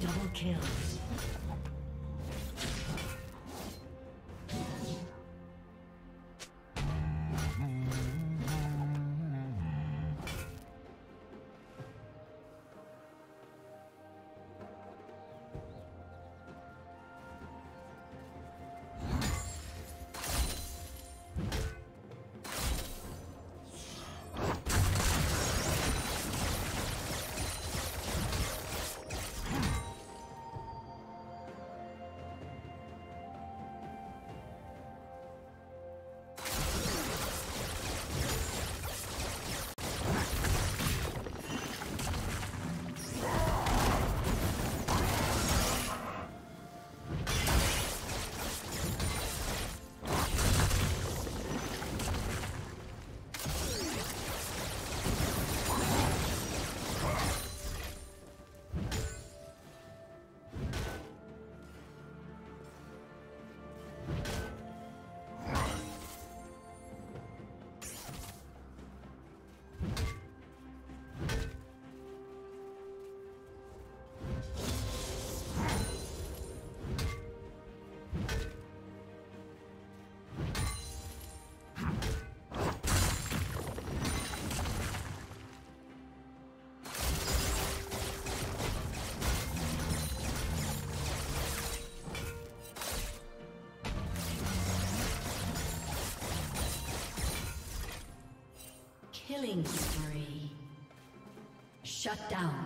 Double kill. Killing spree. Shut down.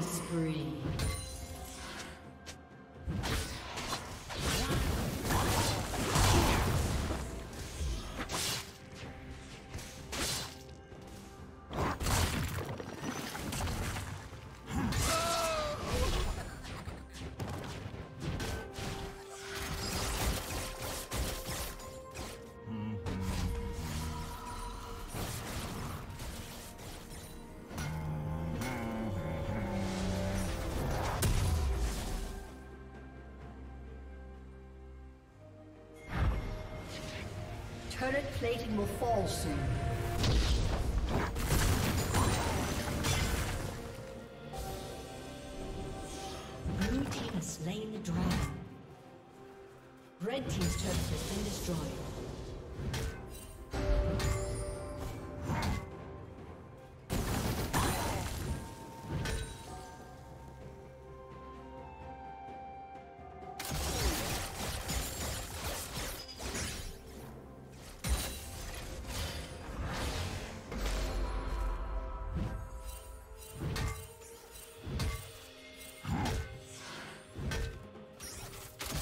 Spree. Turret plating will fall soon. Blue team has slain the dragon. Red team's turret has been destroyed.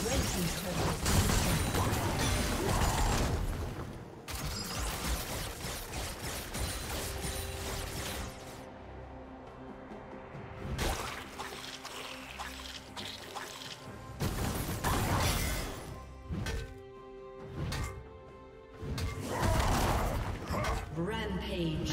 Red team's turret has been destroyed. Rampage.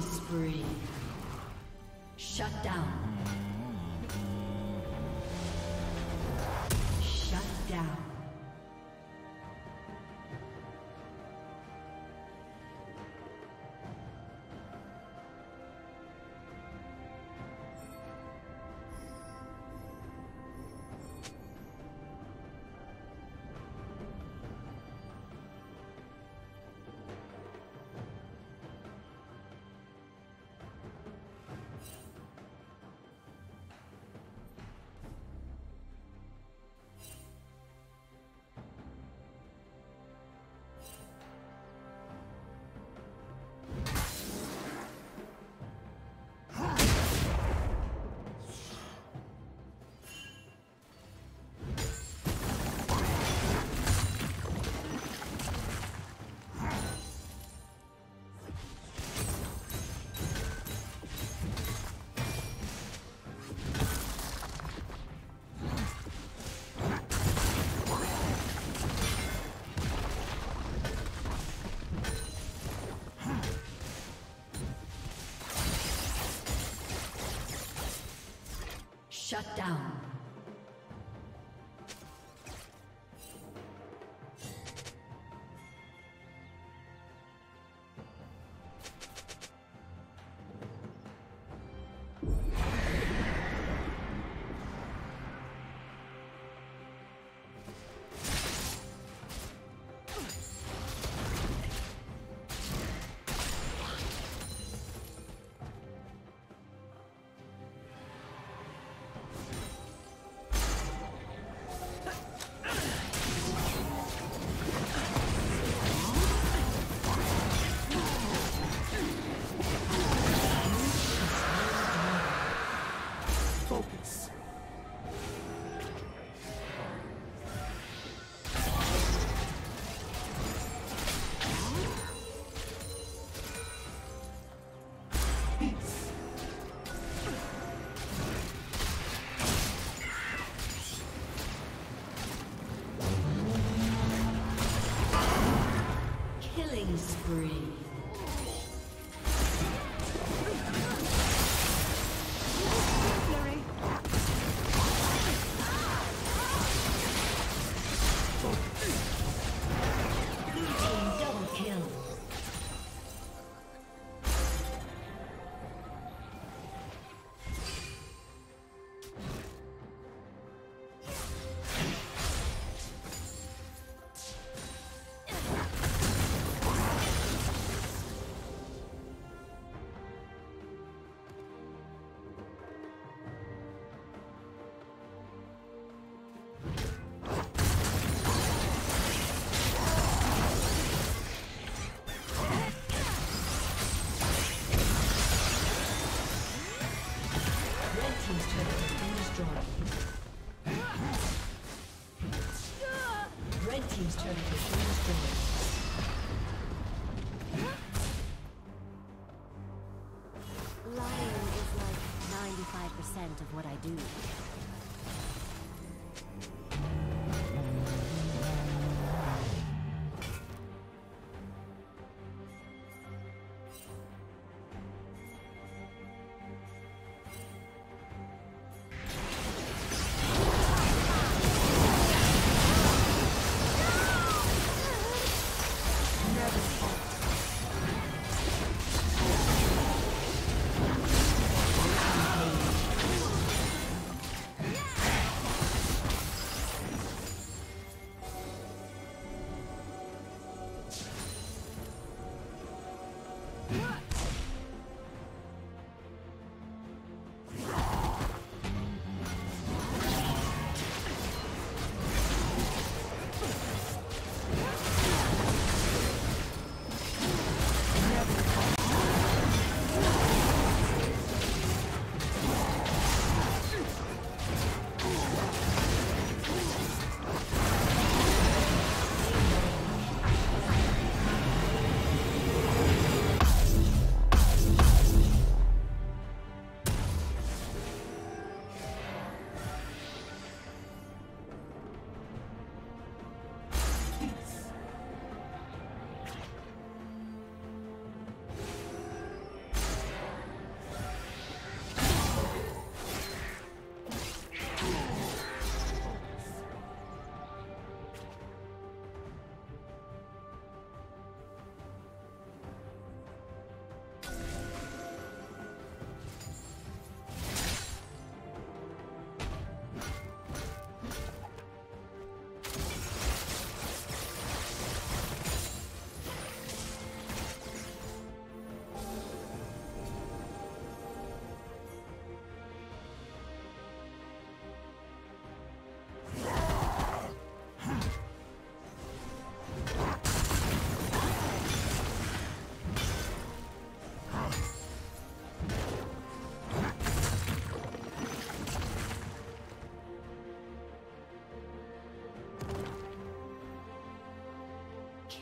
Spree. Shut down. Shut down. Shut down. Spree. Blue team double kill. do.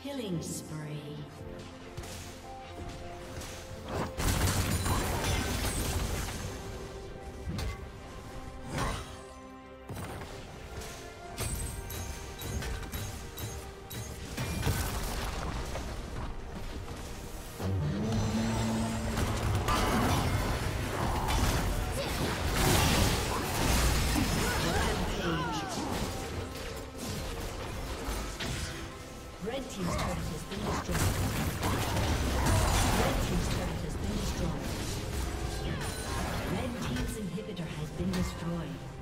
Killing spree. Red team's inhibitor has been destroyed.